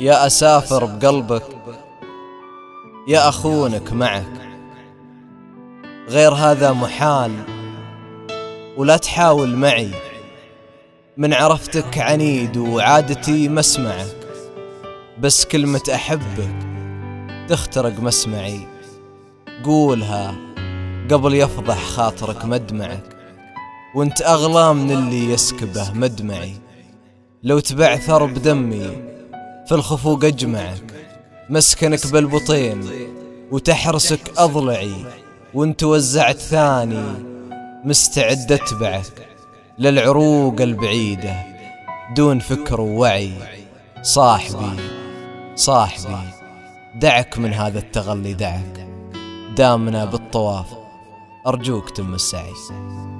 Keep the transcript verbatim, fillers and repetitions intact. يا أسافر بقلبك يا أخونك معك، غير هذا محال ولا تحاول معي، من عرفتك عنيد وعادتي مسمعك، بس كلمة أحبك تخترق مسمعي، قولها قبل يفضح خاطرك مدمعك، وانت أغلى من اللي يسكبه مدمعي، لو تبع ثرب دمي في الخفوق أجمعك، مسكنك بالبطين وتحرسك أضلعي، وانت وزعت ثاني مستعد أتبعك للعروق البعيدة دون فكر ووعي. صاحبي صاحبي دعك من هذا التغلي، دعك دامنا بالطواف أرجوك تم السعي.